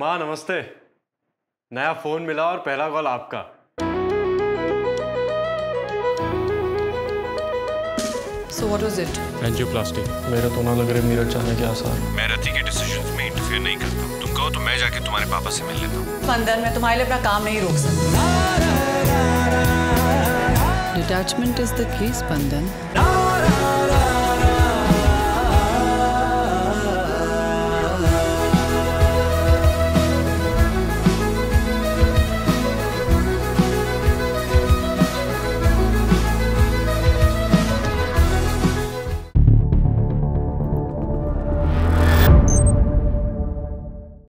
माँ नमस्ते। नया फोन मिला और पहला कॉल आपका। So what was it? Angioplasty। मेरा तो ना लग रहा है मेरा चाहने के आसार। मैं रति के डिसीजन में इंटरफेयर नहीं करता। तुम कहो तो मैं जाके तुम्हारे पापा से मिल लेता हूँ। स्पंदन, मैं तुम्हारे लिए अपना काम नहीं रोक सकता। Detachment is the key, Spandan.